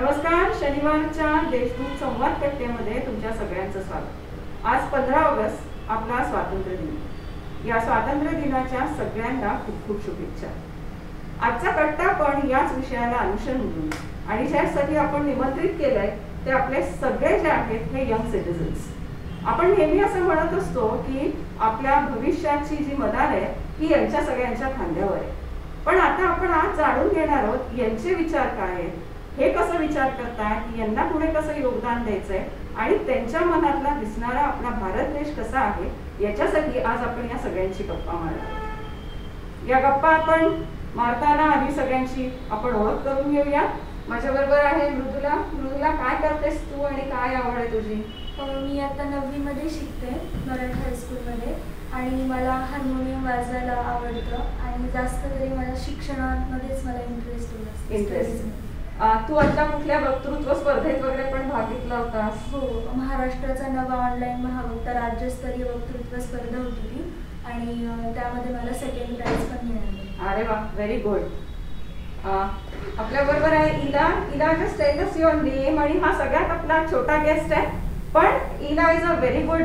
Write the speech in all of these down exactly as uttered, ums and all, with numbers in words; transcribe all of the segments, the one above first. नमस्कार, शनिवारच्या देशदूत संवाद कट्ट्यामध्ये तुमच्या सगळ्यांचं स्वागत। आज पंधरा ऑगस्ट आपला स्वातंत्र्य दिन। या स्वातंत्र्य दिनाच्या सगळ्यांना खूप खूप शुभेच्छा। आजचा कट्टा पण याच विषयाला अनुसरून आणि ज्यासाठी आपण निमंत्रित केलंय ते आपले सगळे जे आहेत हे यंग सिटीजन्स। आपण नेहमी असं म्हणत असतो की आपल्या भविष्याची जी मदार आहे ही यांच्या सगळ्यांच्या खांद्यावर आहे, पण आता आपण आज जाणून घेणार आहोत यांचे विचार काय आहेत, हे कसं विचार करतात, यांना पुढे कसं योगदान द्यायचंय आणि त्यांच्या मनातला दिसणारा आपला भारत देश कसा आहे याच्यासाठी आज आपण या सगळ्यांची गप्पा मारणार। या गप्पा आपण मारताना आधी सगळ्यांची आपण ओळख करून घेऊया। माझ्या बरोबर आहे मृदुला। मृदुला, काय करतेस तू आणि काय आवड आहे तुझी? मी आता नववी मध्ये शिकते मराठा हायस्कूल मध्ये आणि मला हार्मोनियम वाजवायला आवडतं आणि जास्त तरी मला शिक्षणामध्येच मला इंटरेस्ट इंटरेस्ट तू आता कुठल्या वक्तृत्व स्पर्धेत वगैरे पण भाग घेतला होता? हो, महाराष्ट्राचा नवा ऑनलाईन महावक्ता राज्यस्तरीय वक्तृत्व स्पर्धा होती ती आणि त्यामध्ये मला सेकंड प्राइज पण मिळाले। अरे वा, व्हेरी गुड। आपल्या बरोबर आहे Ila. Ila just tell us your name आणि हा सगळ्यात आपला छोटा गेस्ट आहे, पण Ila is a very good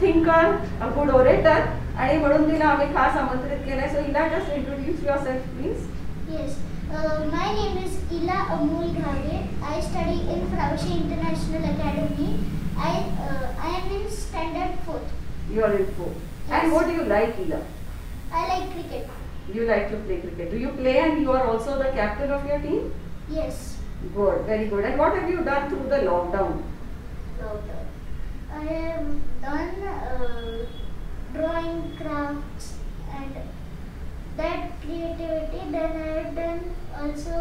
thinker, a good orator आणि म्हणून तिला आम्ही खास आमंत्रित केलंय। So Ila, just introduce yourself please. Yes, Uh, my name is Ila Amul Ghade. I study in Pravashi International Academy. I uh, I am in standard fourth. You are in fourth. Yes. And what do you like, Ila? I like cricket. You like to play cricket. Do you play, and you are also the captain of your team? Yes. Good, very good. And what have you done through the lockdown? Lockdown. I have done uh, drawing crafts and that creativity. Then I have done also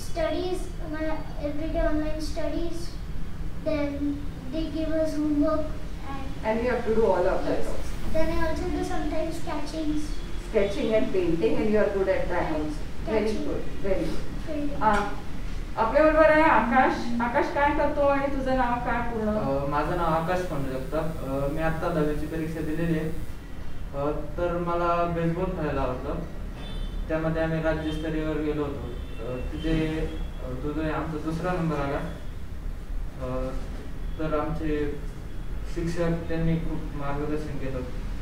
studies, my everyday online studies. Then they give us homework and and we have to do all of that. Then I also do sometimes sketchings, sketching and painting, and you are good at that also. Very good, very good. Ah, आपल्या बरोबर आहे आकाश। आकाश काय करतो आणि तुझं नाव काय पूर्ण? माझं नाव आकाश पंडजगता। मी आता दहावीची परीक्षा दिलेली आहे, तर मला बेसबॉल खेळायला आवडलं। त्यामध्ये आम्ही राज्यस्तरीयवर गेलो होतो, तिथे तुझे आमचा दुसरा नंबर आला। तर आमचे शिक्षक त्यांनी खूप मार्गदर्शन केलं,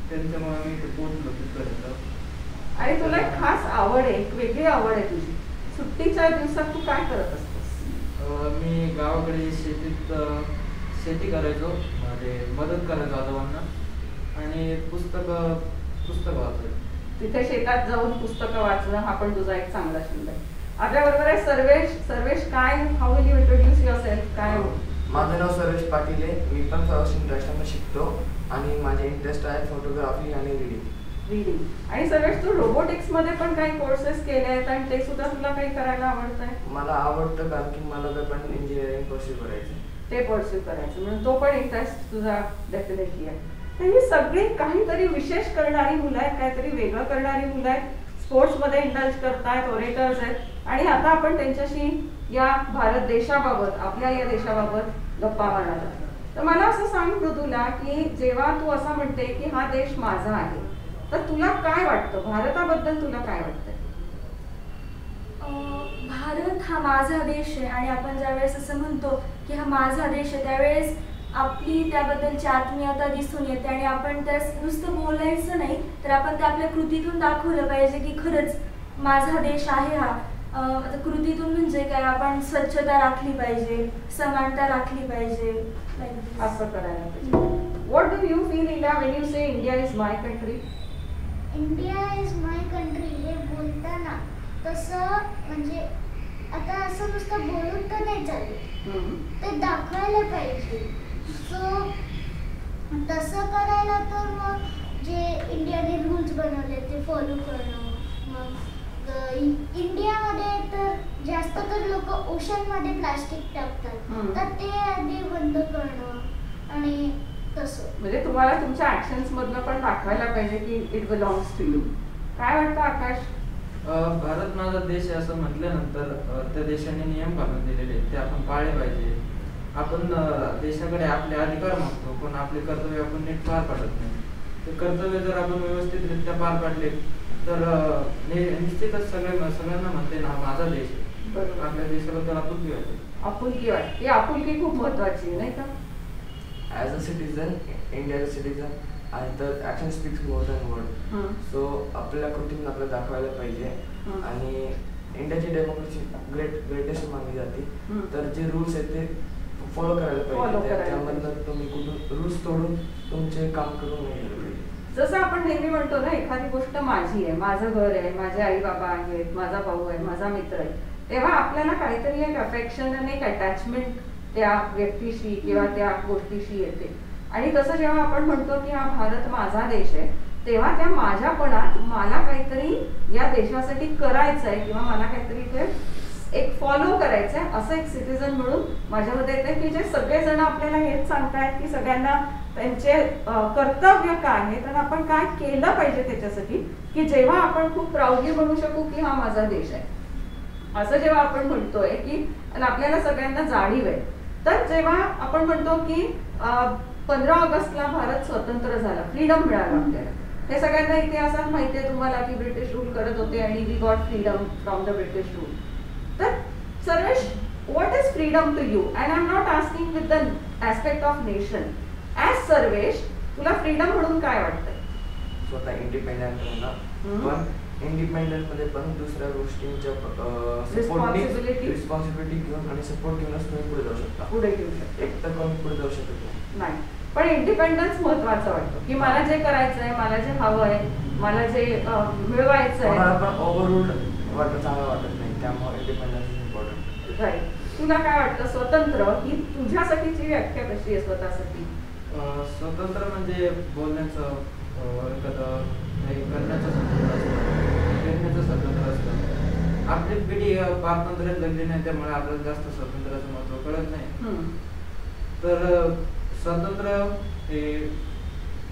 त्यांच्यामुळे मी इथे पोहोचलो तिथपर्यंत। आणि तुला एक खास आवड आहे, एक वेगळी आवड आहे तुझी। सुट्टीच्या दिवसात तू काय करत असतोस? मी गावाकडे शेतीत शेती करायचो, म्हणजे मदत करायचो आजोबांना आणि पुस्तक पुस्तक वाचलं। तिथे शेतात जाऊन पुस्तक वाचणं हा पण तुझा एक चांगला छंद आहे। आपल्या बरोबर आहे सर्वेश। सर्वेश, काय how will you introduce yourself? काय? माझं नाव सर्वेश पाटील आहे, मी पण प्रवासी इंटरनॅशनलमध्ये शिकतो आणि माझे इंटरेस्ट आहे फोटोग्राफी आणि रीडिंग रीडिंग आणि सर्वेश, तू रोबोटिक्स मध्ये पण काही कोर्सेस केले आहेत आणि ते सुद्धा तुला काही करायला आवडतंय? मला आवडतं, कारण की मला ते पण इंजिनिअरिंग कोर्स करायचं, ते कोर्स करायचं म्हणून तो पण इंटरेस्ट तुझा डेफिनेटली आहे। ही सगळी काहीतरी विशेष करणारी मुलं आहेत, काहीतरी वेगळं करणारी मुलं आहेत, स्पोर्ट्स मध्ये इंडल्ज करतायत, ओरेटर्स आहेत आणि आता आपण त्यांच्याशी या भारत देशाबाबत, आपल्या या देशाबाबत गप्पा मारणार आहोत। तर मला असं सांग मृदुला, की जेव्हा तू असं म्हणते की हा देश माझा आहे, तर तुला काय वाटतं भारताबद्दल? तुला काय वाटतं? भारत हा माझा देश आहे आणि आपण ज्यावेळेस असं म्हणतो की हा माझा देश आहे, त्यावेळेस आपली त्याबद्दलची आत्मीयता दिसून येते आणि आपण त्यास नुसतं बोलायचं नाही, तर आपण ते आपल्या कृतीतून दाखवलं पाहिजे की खरंच माझा देश आहे हा। आता कृतीतून म्हणजे काय, आपण स्वच्छता राखली पाहिजे, समानता राखली पाहिजे, असं करायला पाहिजे। What do you feel, Ila, when you say India is my country? India is my country हे बोलताना तसं म्हणजे आता असं नुसतं बोलून तर नाही चालत, ते दाखवायला पाहिजे। सो तसं करायला तर मग जे इंडियाने रूल्स बनवले ते फॉलो करणं। मग इंडियामध्ये तर जास्त तर लोक ओशनमध्ये प्लास्टिक टाकतात, तर ते आधी बंद करणं आणि तसं म्हणजे तुम्हाला तुमच्या ॲक्शन्समधनं पण दाखवायला पाहिजे की इट बिलॉंग्स टू यू। काय वाटतं आकाश? भारत माझा देश आहे असं म्हटल्यानंतर त्या देशाने नियम घालून दिलेले ते आपण पाळले पाहिजे। आपण देशाकडे आपले अधिकार मागतो, पण आपले कर्तव्य आपण नीट पार पाडत नाही। ते कर्तव्य जर आपण व्यवस्थितरित्या पार पाडले तर निश्चितच सगळे सगळ्यांना म्हणते ना माझा देश आहे। बरोबर. आपल्या देशाला तर आपुलकी वाटते. आपुलकी वाटते. आपुलकी खूप महत्त्वाची नाही का? ॲज अ सिटीजन, इंडियाचा सिटीजन, आणि तर action speaks more than word. So आपल्या कृतीतून आपल्याला दाखवायला पाहिजे. आणि इंडियाची डेमोक्रेसी ग्रेट ग्रेटेस्ट मानली जाते. तर जे रूल्स आहेत ते फॉलो करायला पाहिजे. त्यामधून तुम्ही कुठून रूल्स तोडून तुमचे काम करू नये. जसं आपण नेहमी म्हणतो ना, एखादी गोष्ट माझी आहे, माझं घर आहे, माझे आई बाबा आहेत, माझा भाऊ आहे, माझा मित्र आहे, तेव्हा आपल्याला काहीतरी एक अफेक्शन आणि एक अटॅचमेंट त्या व्यक्तीशी किंवा त्या गोष्टीशी येते. आणि तसं जेव्हा आपण म्हणतो की हा भारत माझा देश आहे, तेव्हा त्या माझ्यापणात मला काहीतरी या देशासाठी करायचं आहे किंवा मला काहीतरी ते एक फॉलो करायचं आहे, असं एक सिटीजन म्हणून माझ्यामध्ये येते की जे सगळेजण आपल्याला हेच सांगतायत की सगळ्यांना त्यांचे कर्तव्य काय आहे, तर आपण काय केलं पाहिजे त्याच्यासाठी की जेव्हा आपण खूप प्राऊडली म्हणू शकू की हा माझा देश आहे. असं जेव्हा आपण म्हणतोय की आपल्याला सगळ्यांना जाणीव आहे, तर जेव्हा आपण म्हणतो की पंधरा ऑगस्टला भारत स्वतंत्र झाला, फ्रीडम मिळाला आपल्याला, हे सगळ्यांना इतिहासात माहिती आहे तुम्हाला की ब्रिटिश रूल करत होते आणि we got freedom from the British rule. तर Sarvesh, what is freedom to you? And I am not asking with the aspect of nation. As Sarvesh, तुला फ्रीडम म्हणून काय वाटतंय? स्वतः इंडिपेंडंट होणं, पण इंडिपेंडंट मध्ये पण दुसऱ्या गोष्टींच्या रिस्पॉन्सिबिलिटी घेऊन आणि सपोर्ट घेऊनच तुम्ही पुढे जाऊ शकता. पुढे घेऊ शकता, एक तर कमी पुढे जाऊ शकत नाही. पण इंडिपेंडन्स महत्वाचा वाटतो की मला जे करायचं आहे, मला जे हवं आहे, मला जे मिळवायचं आहे, पण ओव्हरऑल वाटत चांगलं वाटत नाही. त्यामुळे इंडिपेंडन्स इम्पॉर्टंट. राईट. तुला काय वाटतं स्वतंत्र ही तुझ्यासाठीची व्याख्या कशी आहे स्वतःसाठी? स्वतंत्र म्हणजे बोलण्याचं एखादं करण्याचं स्वतंत्र असतं. आपली पिढी पारतंत्र्यात लागली नाही, त्यामुळे आपल्याला जास्त स्वातंत्र्याचं महत्व कळत नाही. तर स्वातंत्र्य हे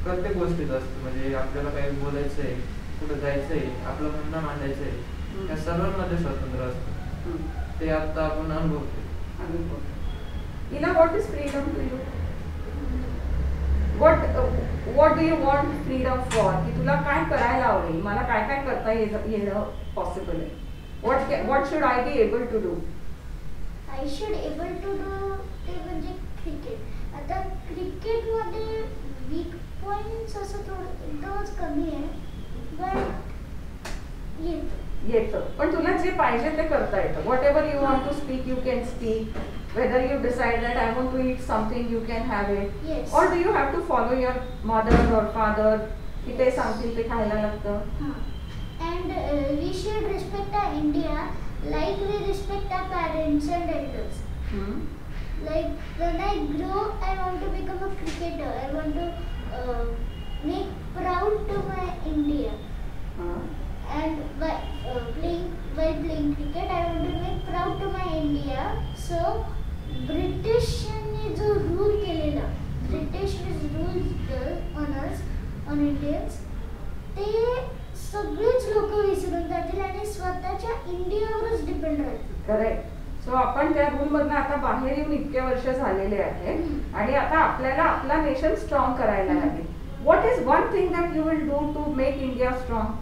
प्रत्येक गोष्टीत असतं. म्हणजे आपल्याला काही बोलायचं आहे, कुठं जायचं आहे, आपलं म्हणणं मांडायचं आहे, त्या सर्वांमध्ये स्वातंत्र्य असतं. ते आता आपण अनुभवतो अनुभवतो Ila, what is freedom to you? What What do you want freedom for? कि तुला काय करायला आवडेल, मला काय काय करता येणं पॉसिबल आहे. What What should I be able to do? I should able to do ते म्हणजे क्रिकेट. आता क्रिकेट मध्ये वीक पॉइंट्स असं थोडं एकदमच कमी आहे, पण येतं येतं. पण तुला जे पाहिजे ते करता येतं. Whatever you want to speak you can speak. Whether you decide that I want to eat something, you can have it. Yes. Or do you have to follow your mother or father? Yes. It is something they खायला लगता. And uh, we should respect our India like we respect our parents and elders. Hmm. Like when I grow, I want to become a cricketer. I want to uh, make proud to my India. Hmm. And by uh, playing by playing cricket, I want to make proud to my India. So. ब्रिटिशांनी जो rule केलेला, British rules on us, on Indians, ते सगळेच लोक विसरून जातील आणि स्वतःच्या इंडियावरच डिपेंड राहतील. करेक्ट. सो आपण त्या रूलमधून आता बाहेर येऊन इतके वर्ष झालेले आहे आणि आता आपल्याला आपला नेशन स्ट्रॉंग करायला लागेल. What is one thing that you will do to make India strong?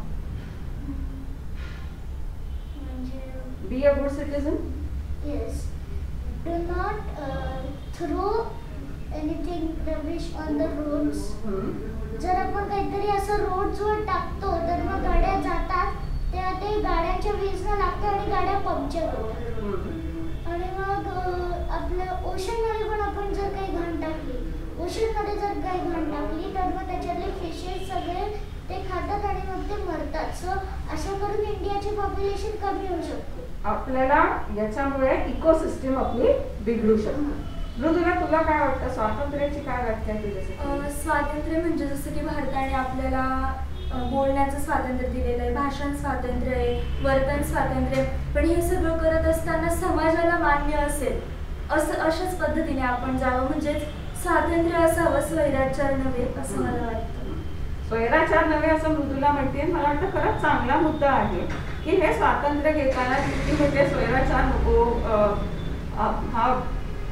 म्हणजे be a good citizen. Yes. Do not uh, throw anything rubbish on the roads. जर आपण काहीतरी असं रोड्स वर टाकतो तर मग गाड्या जातात, त्या ते गाड्यांच्या वीजला लागतात आणि गाड्या पंक्चर होतात. आणि मग आपलं ओशन मध्ये पण आपण जर काही घाण टाकली, ओशन मध्ये जर काही घाण टाकली तर मग त्याच्यातले फिशेस सगळे ते खातात आणि मग ते मरतात. सो अशा करून इंडियाची पॉप्युलेशन कमी होऊ शकते. आपल्याला याच्यामुळे इकोसिस्टम आपली बिघडू शकते. मृदुला, तुला काय वाटतं स्वातंत्र्याची काय व्याख्या तुझ्यासाठी? स्वातंत्र्य म्हणजे जसं की भारताने आपल्याला बोलण्याचं स्वातंत्र्य दिलेलं आहे, भाषण स्वातंत्र्य आहे, वर्तन स्वातंत्र्य आहे. पण हे सगळं करत असताना समाजाला मान्य असेल असं अशाच पद्धतीने आपण जावं. म्हणजेच स्वातंत्र्य असावं, स्वैराचार नव्हे असं मला वाटतं. स्वैराचार नव्हे असं मृदुला म्हणते. मला वाटतं खरंच चांगला मुद्दा आहे की हे स्वातंत्र्य घेताना तिथे म्हणजे स्वैराचार नको. हा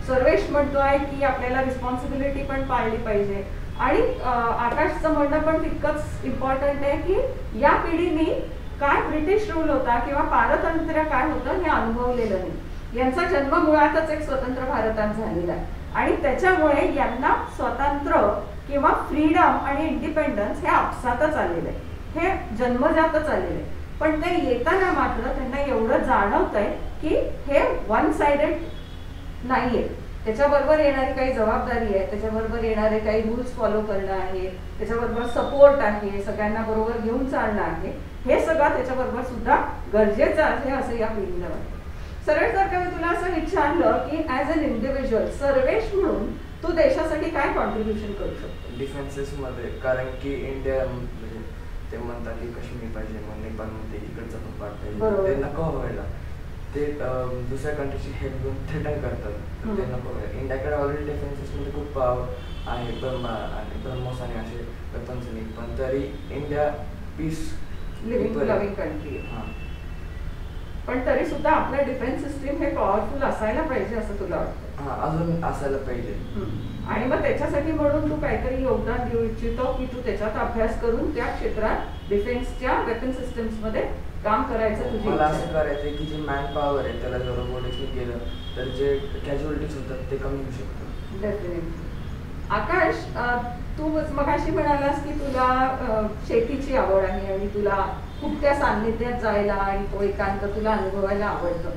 सर्वेश म्हणतो आहे की आपल्याला रिस्पॉन्सिबिलिटी पण पाळली पाहिजे आणि आकाशचं म्हणणं पण तितकंच इम्पॉर्टंट आहे की या पिढीने काय ब्रिटिश रूल होता किंवा पारतंत्र्य काय होतं हे अनुभवलेलं नाही. यांचा जन्म मुळातच एक स्वतंत्र भारतात झालेला आणि त्याच्यामुळे यांना स्वतंत्र किंवा फ्रीडम आणि इंडिपेंडन्स हे आपसातच आलेलं आहे, हे जन्मजातच आलेलं आहे. पण ते येताना मात्र त्यांना एवढं जाणवतंय की हे वन साइडेड नाहीये, त्याच्याबरोबर येणारी काही जबाबदारी आहे, त्याच्याबरोबर येणारे काही रूल्स फॉलो करणं आहे, त्याच्याबरोबर सपोर्ट आहे, सगळ्यांना बरोबर घेऊन चालणं आहे, हे सगळं त्याच्याबरोबर सुद्धा गरजेचं आहे असं या पिढीला वाटतं. सर्वेश जर का मी तुला असं विचारलं की ॲज अन इंडिव्हिज्युअल सर्वेश म्हणून तू देशासाठी काय कॉन्ट्रीब्युशन करू शकतो डिफेन्सेसमध्ये? कारण की इंडिया म्हणजे ते म्हणतात की काश्मीर पाहिजे, मग नेपाळमध्ये इकडचा पण पार्ट पाहिजे, ते नको व्हायला. ते दुसऱ्या कंट्रीची हेल्प घेऊन थेटन करतात, ते नको व्हायला. इंडियाकडे ऑलरेडी डिफेन्सेसमध्ये खूप आहे, ब्रह्मा आणि ब्रह्मोस आणि असे रतन सैनिक, पण तरी India peace living loving country आहे. पण तरी सुद्धा आपलं डिफेन्स सिस्टीम हे पॉवरफुल असायला पाहिजे असं तुला वाटतं? हां, अजून असायला पाहिजे. आणि मग त्याच्यासाठी म्हणून तू काहीतरी योगदान देऊ इच्छितो की तू त्याच्यात अभ्यास करून त्या क्षेत्रात डिफेन्सच्या वेपन सिस्टम्समध्ये काम करायचं तुझी? मला असं करायचं की जे मॅन पॉवर आहे त्याला जर रोबोटिक्सने केलं तर जे कॅज्युअलिटीज होतात ते कमी होऊ शकतात. डेफिनेटली. आकाश, तू मगाशी म्हणालास की तुला शेतीची आवड आहे आणि तुला खूप त्या सान्निध्यात जायला आणि तो एकांत तुला अनुभवायला आवडतं.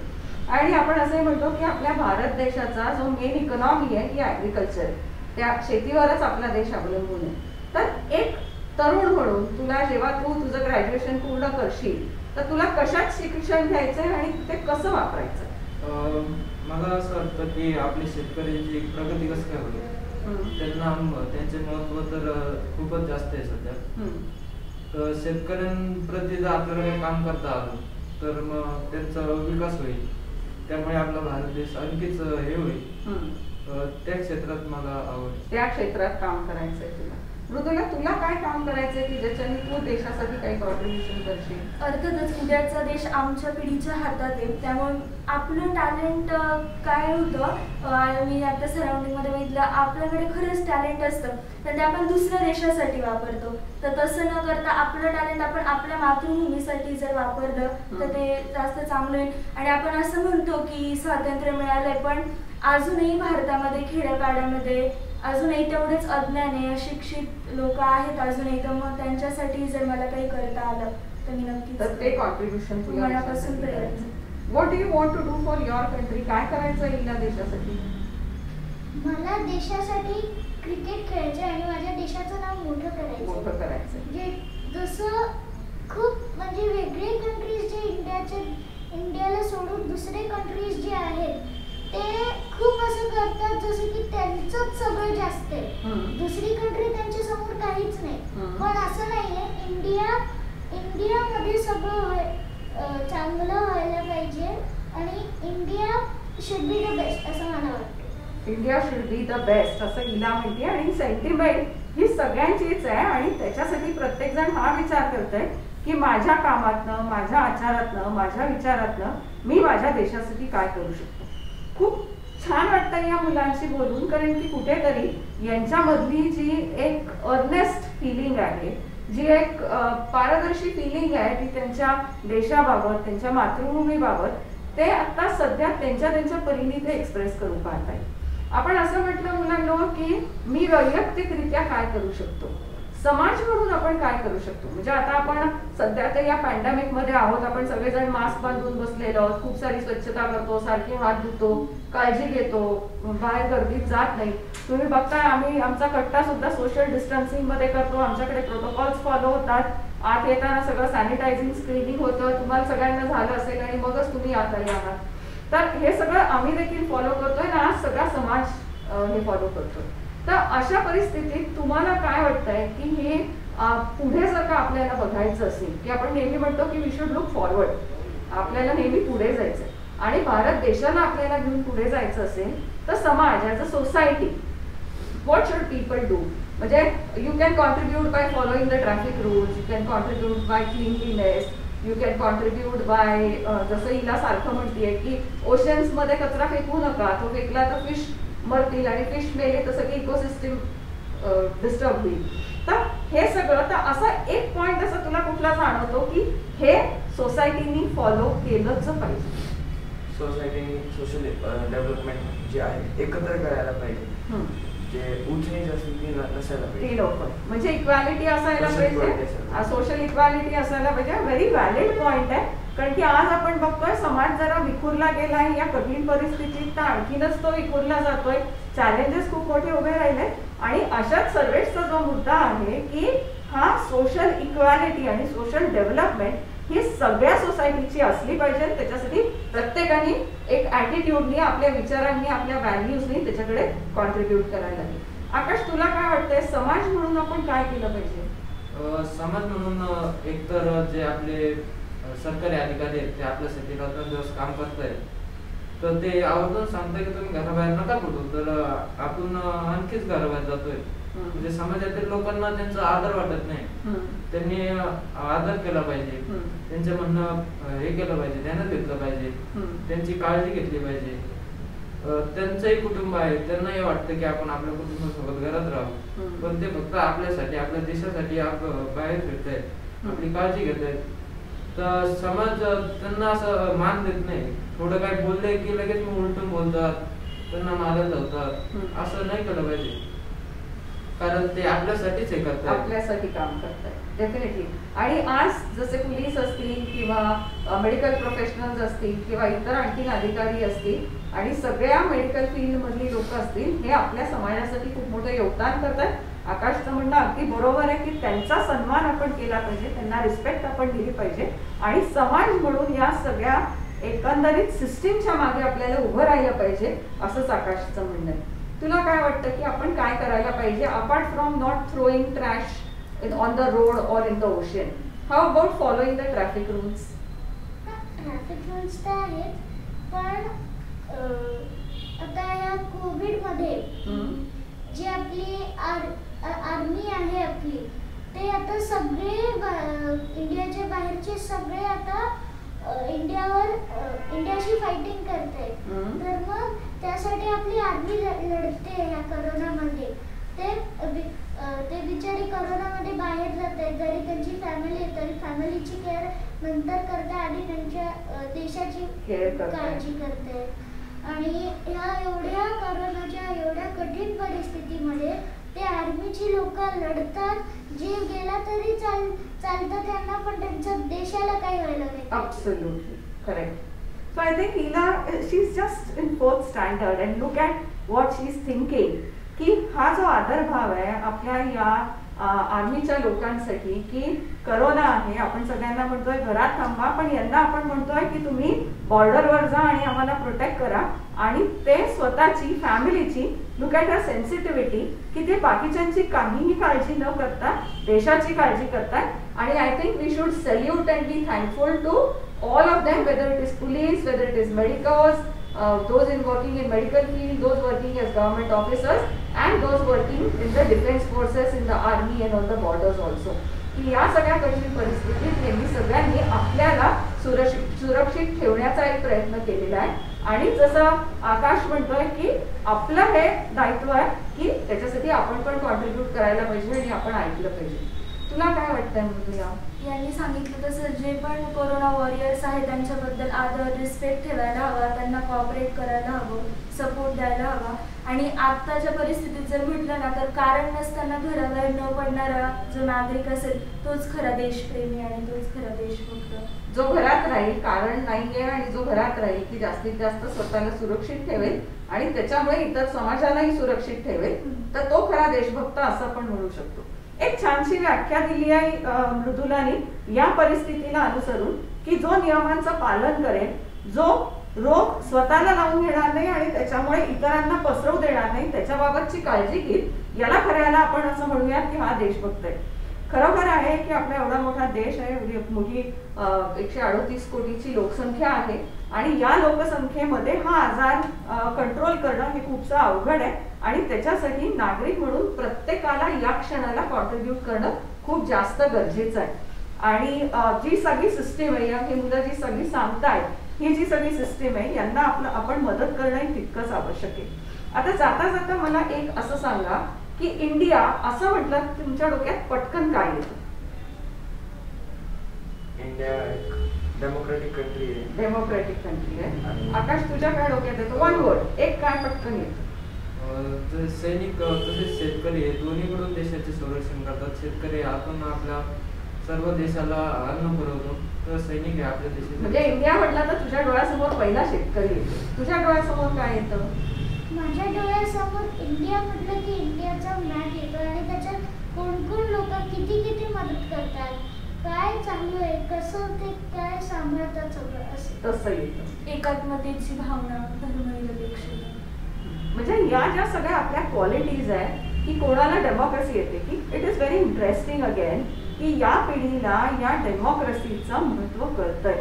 आणि आपण असंही म्हणतो की आपल्या भारत देशाचा जो मेन इकॉनॉमी आहे ती ॲग्रिकल्चर आहे, त्या शेतीवरच आपला देश अवलंबून आहे. तर एक तरुण म्हणून तुला जेव्हा तू तुझं ग्रॅज्युएशन पूर्ण करशील तर तुला कशात शिक्षण घ्यायचं आहे आणि ते कसं वापरायचं? मला असं वाटतं की आपली शेतकऱ्यांची प्रगती कसं काय होईल त्यांना त्यांचे महत्व तर खूपच जास्त आहे सध्या. शेतकऱ्यांप्रती जर आपल्याला काम करता आलं तर मग त्यांचा विकास होईल, त्यामुळे आपला भारत देश आणखीच हे होईल. त्या क्षेत्रात मला आवड, त्या क्षेत्रात काम करायचंय तुला. मृदुला, तुला काय काम करायचंय की ज्याच्याने तू देशासाठी काही कॉन्ट्रीब्युशन करशील? अर्थातच इंडियाचा देश आमच्या पिढीच्या हातात आहे, त्यामुळे आपलं टॅलेंट काय होतं, मी आता सराउंडिंगमध्ये बघितलं आपल्याकडे खरंच टॅलेंट असतं तर ते आपण दुसऱ्या देशासाठी वापरतो. तर तसं न करता आपलं टॅलेंट आपण आपल्या मातृभूमीसाठी जर वापरलं तर ते जास्त चांगलं होईल. आणि आपण असं म्हणतो की स्वातंत्र्य मिळालंय पण अजूनही भारतामध्ये खेड्यापाड्यामध्ये अजूनही तेवढेच अज्ञाने अशिक्षित लोक आहेत अजूनही, तर मग त्यांच्यासाठी जर मला काही करता आलं तर मी नक्कीच ते कॉन्ट्रीब्युशन मनापासून करायचं. What do you want to do for your country? काय करायचं इला देशासाठी? मला देशासाठी क्रिकेट खेळायचं आणि माझ्या देशाचं नाव मोठं करायचं. मोठं करायचं जे जसं खूप म्हणजे वेगळे कंट्रीज जे इंडियाचे इंडियाला सोडून दुसरे कंट्रीज जे आहेत ते खूप असं करतात जसं की त्यांचंच सगळं जास्त आहे, दुसरी कंट्री त्यांच्या समोर काहीच नाही. पण असं नाहीये, इंडिया इंडियामध्ये सगळं चांगलं व्हायला पाहिजे आणि India should be the best असं मला वाटतं. India should be the best असं इला म्हणते आणि सेंटिमेंट ही सगळ्यांचीच आहे आणि त्याच्यासाठी प्रत्येक जण हा विचार करतोय की माझ्या कामातनं, माझ्या आचारातनं, माझ्या विचारातनं मी माझ्या देशासाठी काय करू शकतो. खूप छान वाटतं या मुलांशी बोलून, कारण की कुठेतरी यांच्यामधली जी एक अर्नेस्ट फिलिंग आहे, जी एक पारदर्शी फिलिंग आहे ती त्यांच्या देशाबाबत, त्यांच्या मातृभूमीबाबत ते आता सध्या त्यांच्या त्यांच्या परीने ते एक्सप्रेस करू पाहत आहेत. आपण असं म्हटलं मुलांना की मी वैयक्तिकरित्या काय करू शकतो, समाज म्हणून आपण काय करू शकतो. म्हणजे आता आपण सध्या तर या पॅन्डेमिक मध्ये आहोत, आपण सगळेजण मास्क बांधून बसलेलो आहोत, खूप सारी स्वच्छता करतो, सारखे हात धुतो, काळजी घेतो, बाहेर गर्दीत जात नाही. तुम्ही बघताय आम्ही आमचा कट्टा सुद्धा सोशल डिस्टन्सिंग मध्ये करतो, आमच्याकडे प्रोटोकॉल्स फॉलो होतात, आत येताना सगळं सॅनिटायझिंग स्क्रीनिंग होतं, तुम्हाला सगळ्यांना झालं असेल आणि मगच तुम्ही आत आले आहात. तर हे सगळं आम्ही देखील फॉलो करतोय ना, आज सगळा समाज हे फॉलो करतोय. तर अशा परिस्थितीत तुम्हाला काय वाटतंय की हे पुढे जर का आपल्याला बघायचं असेल की आपण नेहमी म्हणतो की वी शुड लुक फॉरवर्ड, आपल्याला नेहमी पुढे जायचं आणि भारत देशाला आपल्याला घेऊन पुढे जायचं असेल तर समाज as a society what should people do? म्हणजे you can contribute by following the traffic rules, you can contribute by cleanliness, you can contribute by जसं हिला सारखं म्हणतेय की ओशन्समध्ये कचरा फेकू नका, तो फेकला तर फिश मरतील आणि फिश मेले तर सगळी इकोसिस्टीम डिस्टर्ब होईल. तर हे सगळं, तर असा एक पॉईंट असा तुला कुठला जाणवतो की हे सोसायटीने फॉलो केलंच पाहिजे. सोसायटीने सोशल डेव्हलपमेंट जे आहे एकत्र करायला पाहिजे, जे उच्चनीच असेल ती नसायला पाहिजे, ती लोकल म्हणजे इक्वालिटी असायला पाहिजे, सोशल इक्वालिटी असायला पाहिजे. व्हेरी व्हॅलिड पॉइंट आहे, कारण की आज आपण बघतोय समाज जरा विखुरला गेला आहे या कठीण परिस्थितीत, तर आणखीनच तो विखुरला जातोय, चॅलेंजेस खूप मोठे उभे राहिले. आणि अशाच सर्वेसचा जो मुद्दा आहे की हा सोशल इक्वालिटी आणि सोशल डेव्हलपमेंट ही सगळ्या सोसायटीची असली पाहिजे. त्याच्यासाठी प्रत्येकाने एक ॲटिट्यूडनी, आपल्या विचारांनी, आपल्या व्हॅल्यूजनी त्याच्याकडे कॉन्ट्रीब्यूट करायला लागेल. आकाश, तुला काय वाटतंय समाज म्हणून आपण काय केलं पाहिजे? समाज म्हणून एकतर जे आपले सरकारी अधिकारी आहेत ते आपल्यासाठी दिवस काम करतायत, तर ते आवर्जून सांगताय की तुम्ही घराबाहेर नका पडू, तर आपण आणखीच घराबाहेर जातोय. म्हणजे समाजातील लोकांना त्यांचा आदर वाटत नाही, त्यांनी आदर केला पाहिजे, त्यांचं म्हणणं हे केलं पाहिजे, ध्यानात घेतलं पाहिजे, त्यांची काळजी घेतली पाहिजे. त्यांचंही कुटुंब आहे, त्यांनाही वाटतं की आपण आपल्या कुटुंबासोबत घरात राहू, पण ते फक्त आपल्यासाठी, आपल्या देशासाठी बाहेर फिरतायत, आपली काळजी घेतायत. तर समाज त्यांना असं मान देत नाही, थोडं काय बोलले की लगेच मग उलटून बोलतात, त्यांना मारत जातात. असं नाही केलं पाहिजे, कारण ते आपल्यासाठीच हे करतात, आपल्यासाठी काम करतात डेफिनेटली. आणि आज जसे पोलीस असतील किंवा मेडिकल प्रोफेशनल्स असतील किंवा इतर आणखीन अधिकारी असतील आणि सगळ्या मेडिकल फील्डमधली लोक असतील, हे आपल्या समाजासाठी खूप मोठं योगदान करतात. आकाशचं म्हणणं अगदी बरोबर आहे की त्यांचा सन्मान आपण केला पाहिजे, त्यांना रिस्पेक्ट आपण दिली पाहिजे. आणि समाज म्हणून या सगळ्या एकंदरीत सिस्टीमच्या मागे आपल्याला उभं राहिलं पाहिजे, असंच आकाशचं म्हणणं आहे. तुला काय वाटतं की आपण काय करायला पाहिजे apart from not throwing trash in on the road or in the ocean? How about following the traffic rules? Traffic rules तर आहेत, पण आता या कोविड मध्ये जी आपली आर्मी आहे आपली, ते आता सगळे इंडियाच्या बाहेरचे सगळे आता इंडियावर इंडियाशी फायटिंग करते. तर मग त्यासाठी आपली आर्मी लढते या करोनामध्ये. ते ते बिचारे करोनामध्ये बाहेर जात आहेत, जरी त्यांची फॅमिली तरी फॅमिलीची केअर नंतर करते आणि त्यांच्या देशाची काळजी करते. आणि ह्या एवढ्या करोनाच्या एवढ्या कठीण परिस्थितीमध्ये ते आर्मीची लोक लढतात, जे गेला तरी चाल चालतात त्यांना, पण त्यांच्या देशाला काही व्हायला नाही. Absolutely correct. So I think Ila, she's just in fourth standard and look at what she's thinking. कि हा जो आदर भाव आहे आपल्या या आर्मीच्या लोकांसाठी की करोना आहे, आपण सगळ्यांना म्हणतोय घरात थांबा, पण यांना आपण म्हणतोय की तुम्ही बॉर्डरवर जा आणि आम्हाला प्रोटेक्ट करा. आणि ते स्वतःची फॅमिलीची लुक ॲट अ सेन्सिटिव्हिटी की ते बाकीच्यांची काहीही काळजी न करता देशाची काळजी करतात. आणि I think we should salute and be thankful to all of them, whether it is police, whether it is medicals, those in working in medical field, those working as government officers, and those working in the defense forces, in the army and on the borders also. की या सगळ्या कठीण परिस्थितीत यांनी सगळ्यांनी आपल्याला सुरक्षित सुरक्षित ठेवण्याचा एक प्रयत्न केलेला आहे. आणि जसं आकाश म्हणतोय की आपलं हे दायित्व आहे की त्याच्यासाठी आपण पण कॉन्ट्रीब्यूट करायला पाहिजे आणि आपण ऐकलं पाहिजे. तुला काय वाटतंय मृदुला? यांनी सांगितलं तसं जे पण कोरोना वॉरियर्स आहेत त्यांच्याबद्दल आदर रिस्पेक्ट ठेवायला हवा, त्यांना कॉपरेट करायला हवं, सपोर्ट द्यायला हवा. आणि आत्ताच्या परिस्थितीत जर म्हटलं ना तर कारण नसताना घराबाहेर न पडणारा जो नागरिक असेल तोच खरा देशप्रेमी आणि तोच खरा देशभक्त, जो घरात राहील कारण नाहीये आणि जो घरात राहील की जास्तीत जास्त स्वतःला सुरक्षित ठेवेल आणि त्याच्यामुळे इतर समाजालाही सुरक्षित ठेवेल, तर तो खरा देशभक्त असं आपण म्हणू शकतो. एक छानशी व्याख्या दिली आहे मृदुलाने या परिस्थितीला अनुसरून की जो नियमांचं पालन करेल, जो रोग स्वतःला लावून घेणार नाही आणि त्याच्यामुळे इतरांना पसरवू देणार नाही, त्याच्याबाबतची काळजी घेईल, याला खऱ्याला आपण असं म्हणूयात की हा देशभक्त आहे. खरोखर आहे की आपला एवढा मोठा देश आहे, मोठी एकशे अडोतीस कोटीची लोकसंख्या आहे आणि या लोकसंख्येमध्ये हा आजार कंट्रोल करणं हे खूपसं अवघड आहे. आणि त्याच्यासाठी नागरिक म्हणून प्रत्येकाला या क्षणाला कॉन्ट्रीब्यूट करणं खूप जास्त गरजेचं आहे. आणि जी सगळी सिस्टीम आहे, या मुलं जी सगळी सांगतायत, ही जी सगळी सिस्टीम आहे, यांना आपलं आपण मदत करणं तितकंच आवश्यक आहे. आता जाता जाता मला एक असं सांगा की इंडिया असं म्हटलं तुमच्या डोक्यात पटकन काय येतं? इंडिया डेमोक्रेटिक कंट्री है डेमोक्रेटिक कंट्री आहे। आकाश तुझ्याकडे डोक्यात येतो वन वर्ड एक काय पटकन येतो? सैनिक तसेच शेतकरी दोन्हीकडून देशाचे संरक्षण करतात। शेतकरी आपण आपल्या सर्व देशाला अन्न पुरवतो तर सैनिक हे आपल्या देशाचे म्हणजे इंडिया म्हटला तर तुझ्या डोळ्यासमोर पहिला शेतकरी येतो। तुझ्या डोळ्यासमोर काय येतं? माझ्या डोळ्यासमोर इंडिया म्हटलं की इंडियाचा फ्लॅग येतो आणि त्याच्यात कोण कोण लोक किती किती मदत करतात काय चांगलं आहे कसं ते काय सांभाळतात सगळं असं तसं येतं। एकात्मतेची भावना धर्मनिरपेक्षता म्हणजे या ज्या सगळ्या आपल्या क्वालिटीज आहे की कोणाला डेमोक्रेसी येते की it is very interesting again की या पिढीला या डेमोक्रेसीचं महत्त्व कळतंय।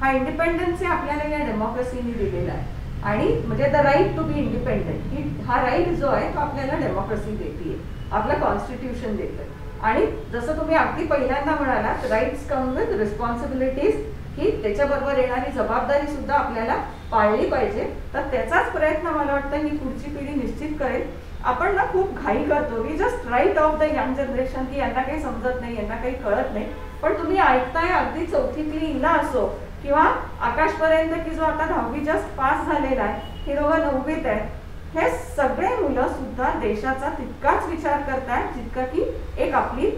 हा इंडिपेंडन्स आपल्याला या डेमोक्रेसीने दिलेला आहे आणि म्हणजे the right to be independent ही हा राईट जो आहे तो आपल्याला डेमोक्रेसी देते आपलं कॉन्स्टिट्यूशन देतं। आणि जसं तुम्ही अगदी पहिल्यांदा म्हणालात राईट्स कम विथ रिस्पॉन्सिबिलिटीज की त्याच्याबरोबर येणारी जबाबदारी सुद्धा आपल्याला पाळली पाहिजे। तर त्याचाच प्रयत्न मला वाटतं ही पुढची पिढी निश्चित करेल। आपण ना खूप घाई करतो we just write off the young generation की यांना काही समजत नाही यांना काही कळत नाही। पण तुम्ही ऐकताय अगदी चौथीतली इला असो किंवा आकाशपर्यंत की जो आता दहावी जस्ट पास झालेला आहे हे दोघं नववीत आहे हे सगळे मुलं सुद्धा देशाचा तितकाच विचार करतात जितका की एक आपली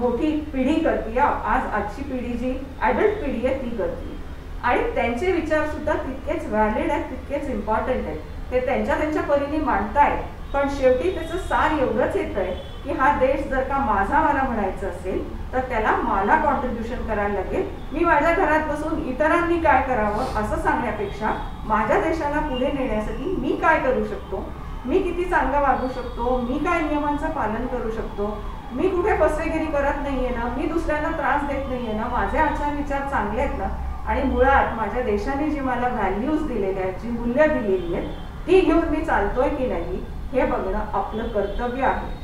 मोठी पिढी करते आज आजची पिढी जी ॲडल्ट पिढी आहे ती करते आणि त्यांचे विचार सुद्धा तितकेच व्हॅलिड आहेत तितकेच इम्पॉर्टंट आहेत ते त्यांच्या त्यांच्या परीने मांडतायत। पण शेवटी त्याचं सार एवढंच येतंय की हा देश जर का माझा मला म्हणायचं असेल तर त्याला मला कॉन्ट्रीब्युशन करायला लागेल। मी माझ्या घरात बसून इतरांनी काय करावं असं सांगण्यापेक्षा माझ्या देशाला पुढे नेण्यासाठी मी काय करू शकतो मी किती चांगला वागू शकतो मी काय नियमांचं पालन करू शकतो मी कुठे फसवेगिरी करत नाही आहे ना मी दुसऱ्यांना त्रास देत नाही आहे ना माझे आचार विचार चांगले आहेत ना। आणि मुळात माझ्या देशाने जी मला व्हॅल्यूज दिलेल्या आहेत जी मूल्य दिलेली आहेत ती घेऊन मी चालतोय की नाही हे बघणं आपलं कर्तव्य आहे।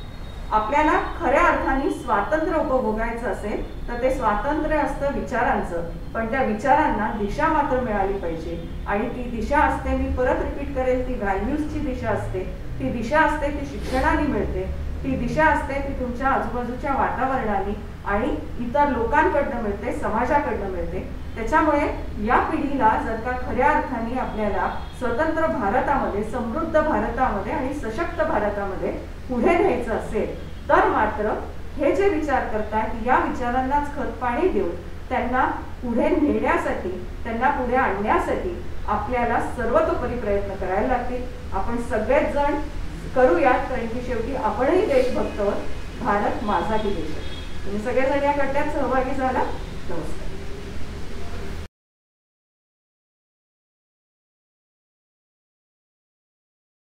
आपल्याला खऱ्या अर्थाने स्वातंत्र्य उपभोगायचं असेल तर ते स्वातंत्र्य असतं विचारांचं पण त्या विचारांना दिशा मात्र मिळाली पाहिजे आणि ती दिशा असते मी परत रिपीट करेल ती व्हॅल्यूजची दिशा असते ती दिशा असते ती शिक्षणाने मिळते ती दिशा असते ती तुमच्या आजूबाजूच्या वातावरणाने आणि इतर लोकांकडनं मिळते समाजाकडनं मिळते। त्याच्यामुळे या पिढीला जर का खऱ्या अर्थाने आपल्याला स्वतंत्र भारतामध्ये समृद्ध भारतामध्ये आणि सशक्त भारतामध्ये पुढे न्यायचं असेल तर मात्र हे जे विचार करतात या विचारांनाच खतपाणी देऊन त्यांना पुढे नेण्यासाठी त्यांना पुढे आणण्यासाठी आपल्याला सर्वतोपरी प्रयत्न करायला लागतील। आपण सगळेच जण करूयात कारण की शेवटी आपणही देशभक्त भारत माझाही देश तुम्ही सगळेजण या गटात सहभागी झाला। नमस्कार।